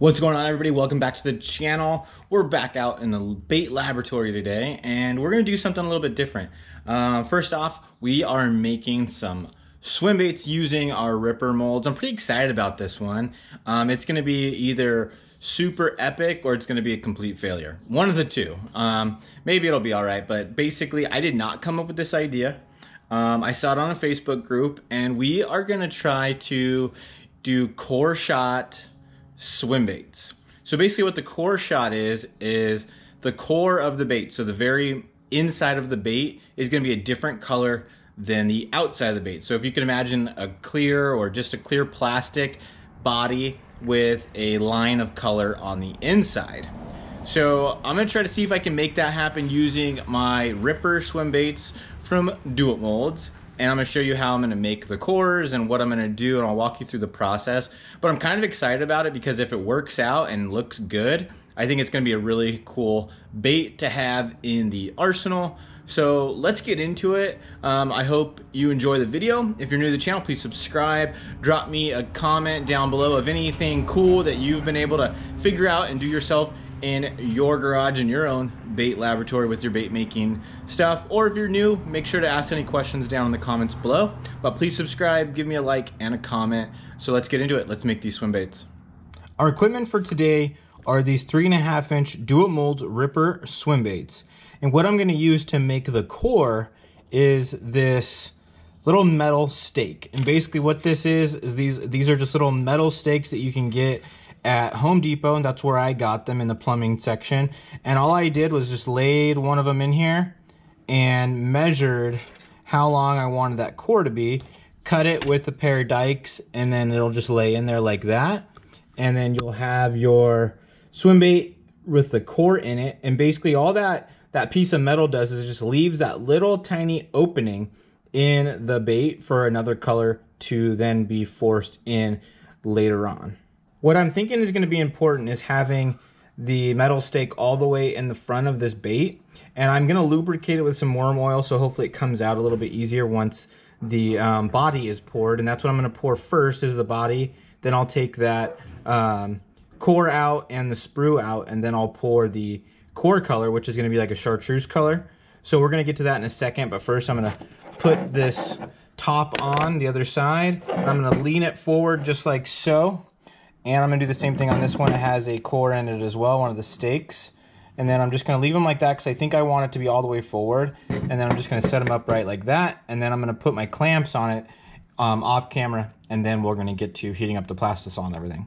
What's going on, everybody? Welcome back to the channel. We're back out in the bait laboratory today, and we're gonna do something a little bit different. First off, we are making some swim baits using our Ripper molds. I'm pretty excited about this one. It's gonna be either super epic or it's gonna be a complete failure. One of the two. Maybe it'll be all right, but basically I did not come up with this idea. I saw it on a Facebook group, and we are gonna try to do core shot swim baits. So basically what the core shot is the core of the bait. So the very inside of the bait is gonna be a different color than the outside of the bait. So if you can imagine a clear or just a clear plastic body with a line of color on the inside. So I'm gonna try to see if I can make that happen using my Ripper swim baits from Do It Molds. And I'm gonna show you how I'm gonna make the cores and what I'm gonna do, and I'll walk you through the process. But I'm kind of excited about it because if it works out and looks good, I think it's gonna be a really cool bait to have in the arsenal. So let's get into it. I hope you enjoy the video. If you're new to the channel, please subscribe. Drop me a comment down below of anything cool that you've been able to figure out and do yourself in your garage, in your own bait laboratory with your bait making stuff. Or if you're new, make sure to ask any questions down in the comments below, but please subscribe, give me a like and a comment. So let's get into it. Let's make these swim baits. Our equipment for today are these 3.5 inch Do It Molds Ripper swim baits. And what I'm gonna use to make the core is this little metal stake. And basically what this is these are just little metal stakes that you can get at Home Depot, and that's where I got them, in the plumbing section. And all I did was just laid one of them in here and measured how long I wanted that core to be, cut it with a pair of dikes, and then it'll just lay in there like that. And then you'll have your swim bait with the core in it. And basically all that piece of metal does is it just leaves that little tiny opening in the bait for another color to then be forced in later on. What I'm thinking is gonna be important is having the metal stake all the way in the front of this bait. And I'm gonna lubricate it with some worm oil, so hopefully it comes out a little bit easier once the body is poured. And that's what I'm gonna pour first, is the body. Then I'll take that core out and the sprue out, and then I'll pour the core color, which is gonna be like a chartreuse color. So we're gonna get to that in a second, but first I'm gonna put this top on the other side. And I'm gonna lean it forward just like so. And I'm gonna do the same thing on this one. It has a core in it as well, one of the stakes. And then I'm just gonna leave them like that because I think I want it to be all the way forward. And then I'm just gonna set them up right like that. And then I'm gonna put my clamps on it off camera. And then we're gonna get to heating up the Plastisol and everything.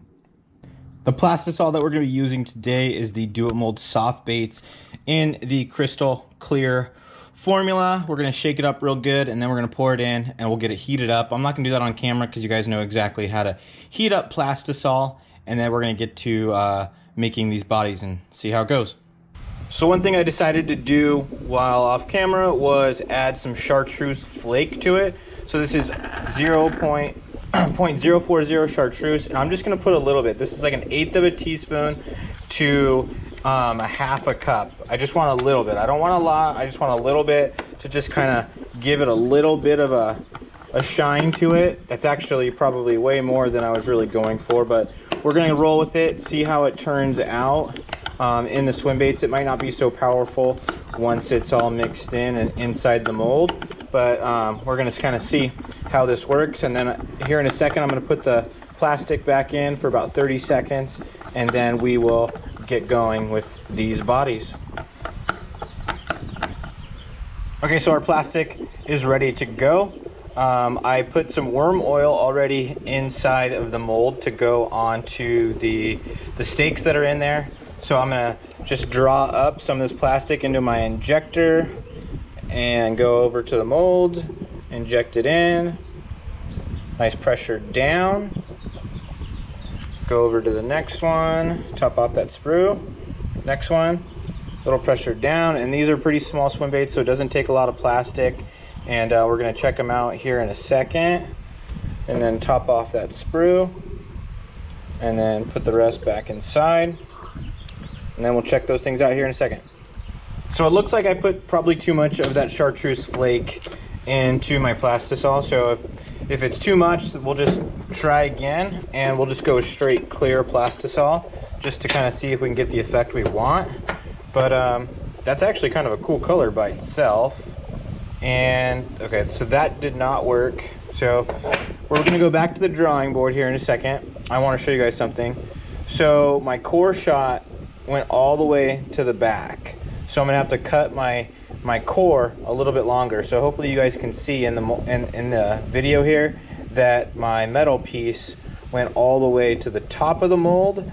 The Plastisol that we're gonna be using today is the Do It Mold Soft Baits in the crystal clear formula. We're gonna shake it up real good, and then we're gonna pour it in, and we'll get it heated up. I'm not gonna do that on camera because you guys know exactly how to heat up Plastisol, and then we're gonna get to making these bodies and see how it goes. So one thing I decided to do while off camera was add some chartreuse flake to it. So this is 0.040 chartreuse, and I'm just gonna put a little bit. This is like an 1/8 of a teaspoon to a 1/2 cup. I just want a little bit. I don't want a lot. I just want a little bit to just kind of give it a little bit of a shine to it. That's actually probably way more than I was really going for, but we're going to roll with it, see how it turns out in the swim baits. It might not be so powerful once it's all mixed in and inside the mold, but we're going to kind of see how this works. And then here in a second, I'm going to put the plastic back in for about 30 seconds, and then we will get going with these bodies. Okay, so our plastic is ready to go. I put some worm oil already inside of the mold to go onto the stakes that are in there. So I'm gonna just draw up some of this plastic into my injector and go over to the mold, inject it in, nice pressure down. Go over to the next one, top off that sprue, next one, little pressure down. And these are pretty small swim baits, so it doesn't take a lot of plastic. And we're gonna check them out here in a second. And then top off that sprue, and then put the rest back inside. And then we'll check those things out here in a second. So it looks like I put probably too much of that chartreuse flake into my Plastisol, so if If it's too much, we'll just try again, and we'll just go straight clear Plastisol just to kind of see if we can get the effect we want. But that's actually kind of a cool color by itself. And okay, so that did not work. So we're gonna go back to the drawing board here in a second. I wanna show you guys something. So my core shot went all the way to the back. So I'm gonna have to cut my core a little bit longer. So hopefully you guys can see in the video here that my metal piece went all the way to the top of the mold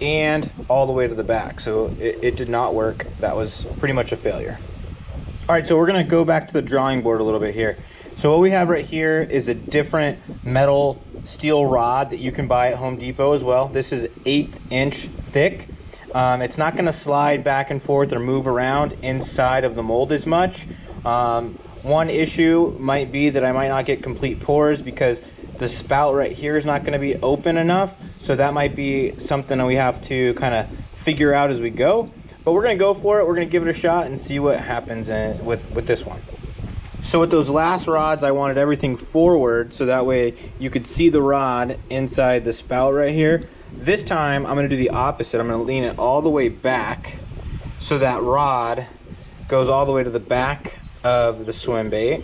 and all the way to the back. So it did not work. That was pretty much a failure. All right, so we're gonna go back to the drawing board a little bit here. So what we have right here is a different metal steel rod that you can buy at Home Depot as well. This is 1/8 inch thick. It's not gonna slide back and forth or move around inside of the mold as much. One issue might be that I might not get complete pours because the spout right here is not gonna be open enough. So that might be something that we have to kind of figure out as we go. But we're gonna go for it. We're gonna give it a shot and see what happens with this one. So with those last rods, I wanted everything forward so that way you could see the rod inside the spout right here. This time, I'm gonna do the opposite. I'm gonna lean it all the way back so that rod goes all the way to the back of the swim bait.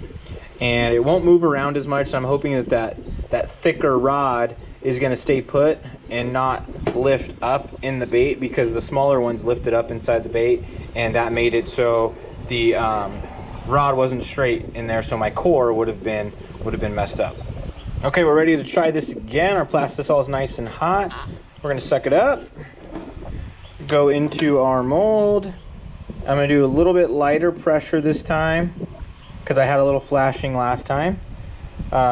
And it won't move around as much, so I'm hoping that thicker rod is gonna stay put and not lift up in the bait, because the smaller ones lifted up inside the bait, and that made it so the rod wasn't straight in there, so my core would have been messed up. Okay, we're ready to try this again. Our Plastisol is nice and hot. We're gonna suck it up, go into our mold. I'm gonna do a little bit lighter pressure this time because I had a little flashing last time.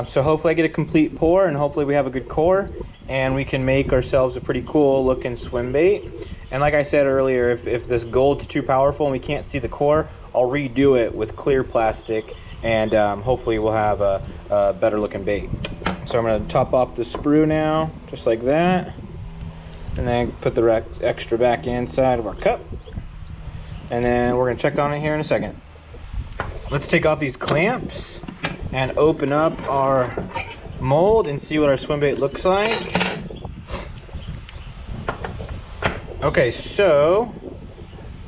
So hopefully I get a complete pour, and hopefully we have a good core and we can make ourselves a pretty cool looking swim bait. And like I said earlier, if this gold's too powerful and we can't see the core, I'll redo it with clear plastic, and hopefully we'll have a better looking bait. So I'm gonna top off the sprue now, just like that, and then put the extra back inside of our cup. And then we're gonna check on it here in a second. Let's take off these clamps and open up our mold and see what our swim bait looks like. Okay, so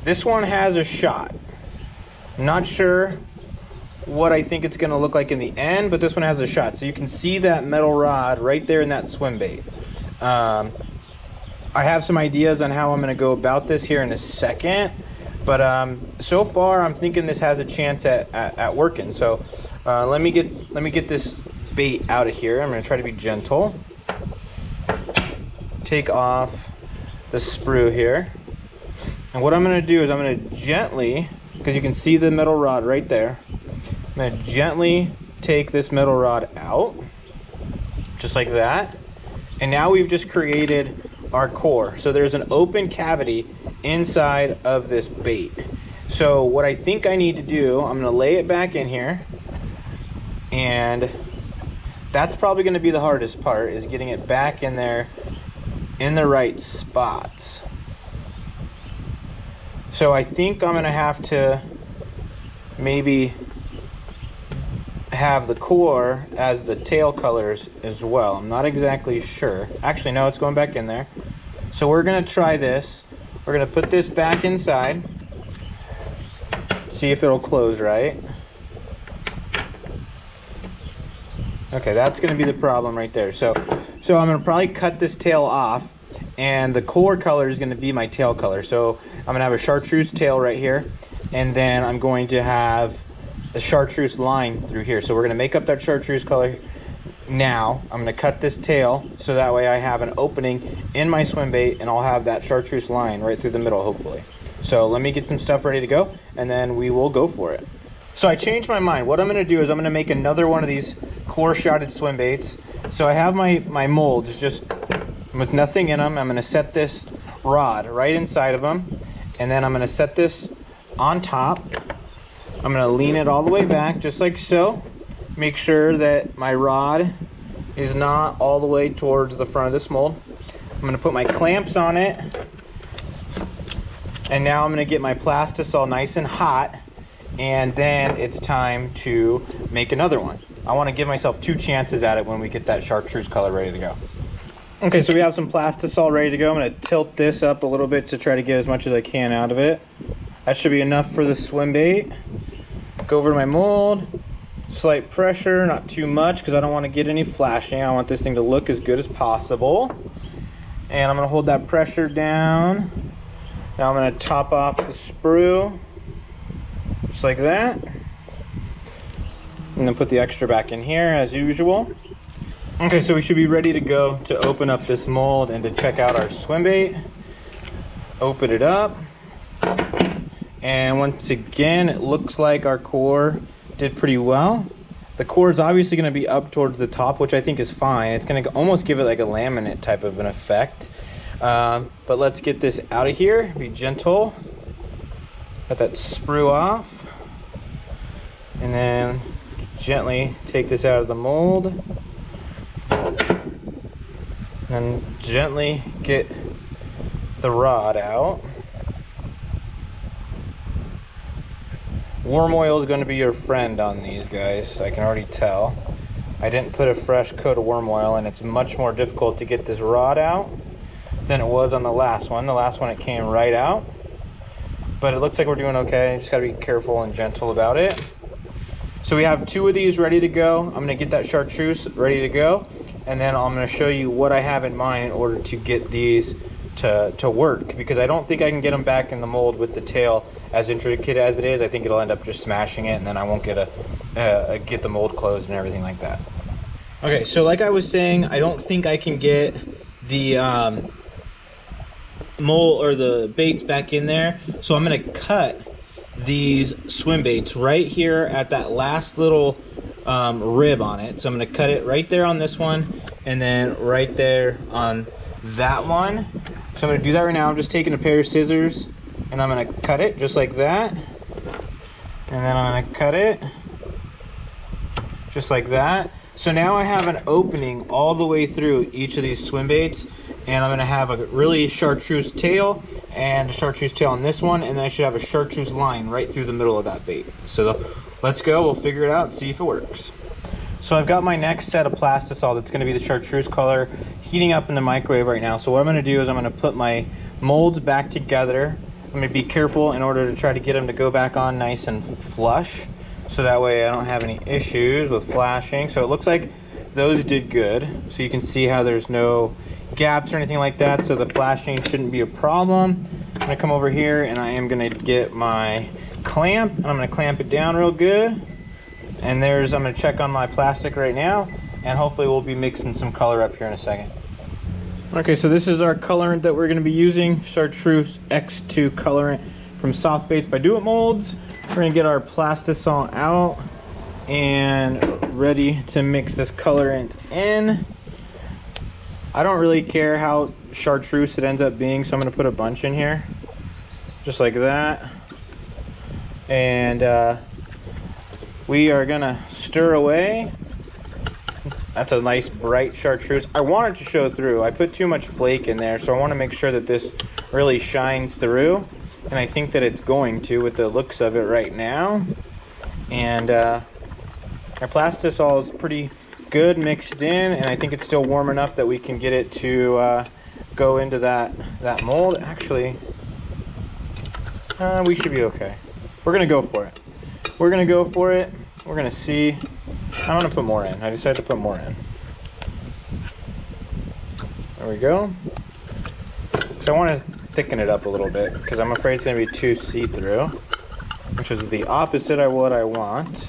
this one has a shot. Not sure what I think it's gonna look like in the end, but this one has a shot. So you can see that metal rod right there in that swim bait. I have some ideas on how I'm gonna go about this here in a second, but so far I'm thinking this has a chance at working. So let me get this bait out of here. I'm gonna try to be gentle. Take off the sprue here. And what I'm gonna do is I'm gonna gently, because you can see the metal rod right there, I'm gonna gently take this metal rod out, just like that. And now we've just created our core. So there's an open cavity inside of this bait. So what I think I need to do, I'm gonna lay it back in here, and that's probably gonna be the hardest part, is getting it back in there in the right spots. So I think I'm gonna have to maybe have the core as the tail colors as well. I'm not exactly sure. Actually, no, it's going back in there. So we're gonna try this. We're gonna put this back inside, see if it'll close right. Okay, that's gonna be the problem right there. So I'm gonna probably cut this tail off, and the core color is gonna be my tail color. So I'm gonna have a chartreuse tail right here, and then I'm going to have the chartreuse line through here. So we're gonna make up that chartreuse color now. I'm gonna cut this tail, so that way I have an opening in my swim bait, and I'll have that chartreuse line right through the middle, hopefully. So let me get some stuff ready to go, and then we will go for it. So I changed my mind. What I'm gonna do is I'm gonna make another one of these core shotted swim baits. So I have my molds just with nothing in them. I'm gonna set this rod right inside of them, and then I'm gonna set this on top. I'm gonna lean it all the way back, just like so. Make sure that my rod is not all the way towards the front of this mold. I'm gonna put my clamps on it, and now I'm gonna get my Plastisol nice and hot, and then it's time to make another one. I want to give myself two chances at it when we get that chartreuse color ready to go. Okay, so we have some Plastisol ready to go. I'm going to tilt this up a little bit to try to get as much as I can out of it. That should be enough for the swim bait. Go over to my mold, slight pressure, not too much because I don't want to get any flashing. I want this thing to look as good as possible. And I'm going to hold that pressure down. Now I'm going to top off the sprue, just like that. And then put the extra back in here as usual. Okay, so we should be ready to go to open up this mold and to check out our swim bait. Open it up. And once again, it looks like our core did pretty well. The core is obviously going to be up towards the top, which I think is fine. It's going to almost give it like a laminate type of an effect. But let's get this out of here. Be gentle. Got that sprue off. And then gently take this out of the mold. And gently get the rod out. Warm oil is going to be your friend on these guys, I can already tell. I didn't put a fresh coat of warm oil, and it's much more difficult to get this rod out than it was on the last one. The last one, it came right out. But it looks like we're doing okay. Just got to be careful and gentle about it. So we have two of these ready to go. I'm going to get that chartreuse ready to go, and then I'm going to show you what I have in mind in order to get these to work, because I don't think I can get them back in the mold with the tail as intricate as it is. I think it'll end up just smashing it, and then I won't get the mold closed and everything like that. Okay, so like I was saying, I don't think I can get the mold or the baits back in there, so I'm going to cut these swim baits right here at that last little rib on it. So I'm going to cut it right there on this one, and then right there on that one. So I'm going to do that right now. I'm just taking a pair of scissors, and I'm going to cut it just like that, and then I'm going to cut it just like that. So now I have an opening all the way through each of these swim baits, and I'm going to have a really chartreuse tail and a chartreuse tail on this one, and then I should have a chartreuse line right through the middle of that bait. So let's go, we'll figure it out, see if it works. So I've got my next set of Plastisol that's going to be the chartreuse color heating up in the microwave right now. So what I'm going to do is I'm going to put my molds back together. I'm going to be careful in order to try to get them to go back on nice and flush, so that way I don't have any issues with flashing. So it looks like those did good. So you can see how there's no gaps or anything like that, so the flashing shouldn't be a problem. I'm going to come over here, and I am going to get my clamp, and I'm going to clamp it down real good. And there's, I'm going to check on my plastic right now, and hopefully we'll be mixing some color up here in a second. Okay, so this is our colorant that we're going to be using, Chartreuse X2 colorant from Soft Baits by Do It Molds. We're going to get our Plastisol out and ready to mix this colorant in. I don't really care how chartreuse it ends up being, so I'm going to put a bunch in here, just like that. And we are gonna stir away. That's a nice bright chartreuse. I want it to show through. I put too much flake in there, so I want to make sure that this really shines through, and I think that it's going to with the looks of it right now. And our Plastisol is pretty good mixed in, and I think it's still warm enough that we can get it to go into that mold. Actually, we should be okay. We're gonna go for it. We're gonna go for it. We're gonna see. I want to put more in. I decided to put more in. There we go. So I want to thicken it up a little bit because I'm afraid it's gonna be too see-through, which is the opposite of what I want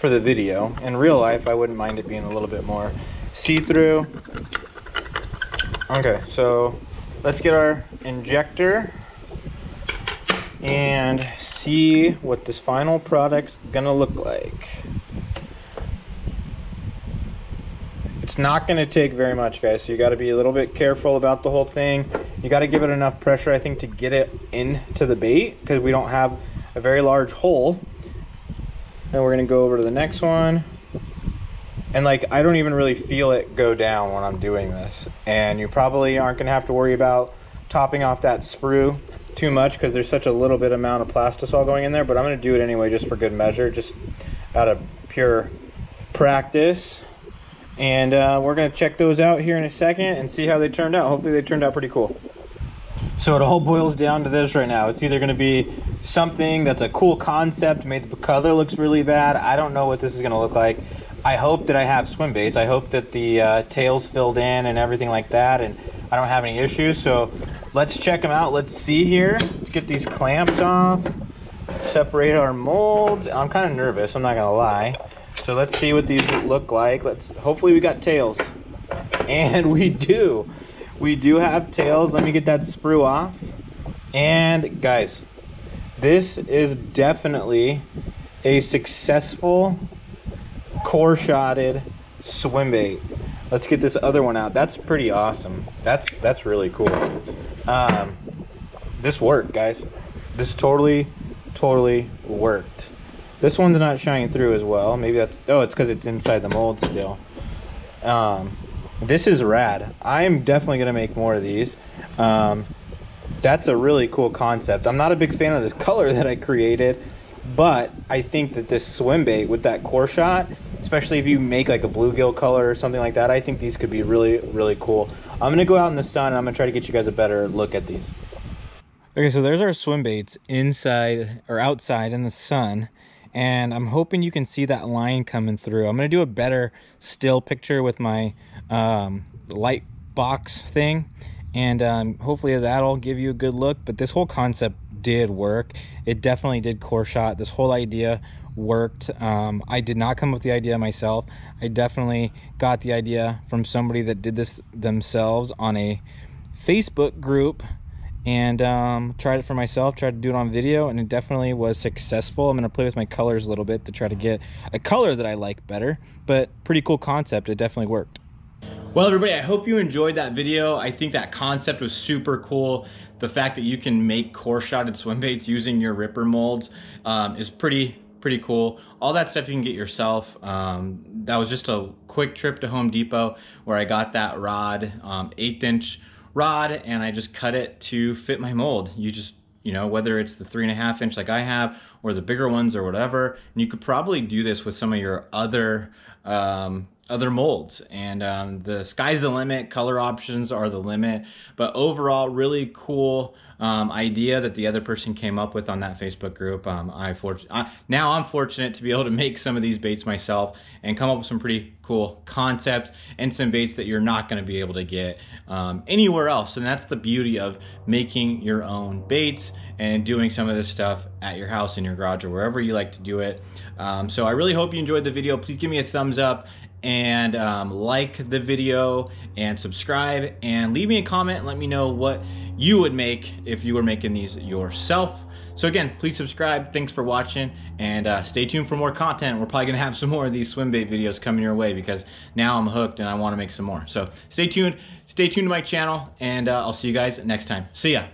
for the video. In real life, I wouldn't mind it being a little bit more see-through. Okay, so let's get our injector and see what this final product's gonna look like. It's not gonna take very much, guys, so you gotta be a little bit careful about the whole thing. You gotta give it enough pressure, I think, to get it into the bait, because we don't have a very large hole. And we're gonna go over to the next one. And like, I don't even really feel it go down when I'm doing this. And you probably aren't gonna have to worry about topping off that sprue too much because there's such a little bit amount of Plastisol going in there, but I'm going to do it anyway just for good measure, just out of pure practice. And we're going to check those out here in a second and see how they turned out. Hopefully they turned out pretty cool. So it all boils down to this right now. It's either going to be something that's a cool concept, made the color looks really bad. I don't know what this is going to look like. I hope that I have swim baits. I hope that the tails filled in and everything like that, and I don't have any issues. So let's check them out. Let's see here. Let's get these clamps off, separate our molds. I'm kind of nervous, I'm not going to lie. So let's see what these look like. Let's, hopefully we got tails. And we do. We do have tails. Let me get that sprue off. And guys, this is definitely a successful core shotted swim bait. Let's get this other one out. That's pretty awesome. That's really cool. This worked, guys. This totally worked. This one's not shining through as well. Maybe that's, oh, it's because it's inside the mold still. This is rad. I'm definitely gonna make more of these. That's a really cool concept. I'm not a big fan of this color that I created, but I think that this swim bait with that core shot, especially if you make like a bluegill color or something like that, I think these could be really cool. I'm gonna go out in the sun and I'm gonna try to get you guys a better look at these. Okay, so there's our swim baits inside or outside in the sun, and I'm hoping you can see that line coming through. I'm gonna do a better still picture with my light box thing, and hopefully that'll give you a good look. But this whole concept did work. It definitely did core shot. This whole idea worked. I did not come up with the idea myself. I definitely got the idea from somebody that did this themselves on a Facebook group, and tried it for myself, tried to do it on video, and it definitely was successful. I'm going to play with my colors a little bit to try to get a color that I like better, but pretty cool concept. It definitely worked. Well, everybody, I hope you enjoyed that video. I think that concept was super cool. The fact that you can make core shotted swim baits using your Ripper molds is pretty cool. All that stuff you can get yourself. That was just a quick trip to Home Depot where I got that rod, 1/8 inch rod, and I just cut it to fit my mold. You just, you know, whether it's the 3.5 inch like I have or the bigger ones or whatever, and you could probably do this with some of your other other molds. And the sky's the limit, color options are the limit, but overall really cool idea that the other person came up with on that Facebook group. Now I'm fortunate to be able to make some of these baits myself and come up with some pretty cool concepts and some baits that you're not going to be able to get anywhere else. And that's the beauty of making your own baits and doing some of this stuff at your house, in your garage, or wherever you like to do it. So I really hope you enjoyed the video. Please give me a thumbs up and like the video and subscribe, and leave me a comment and let me know what you would make if you were making these yourself. So again, please subscribe. Thanks for watching, and stay tuned for more content. We're probably gonna have some more of these swim bait videos coming your way because now I'm hooked and I want to make some more. So stay tuned to my channel, and I'll see you guys next time. See ya.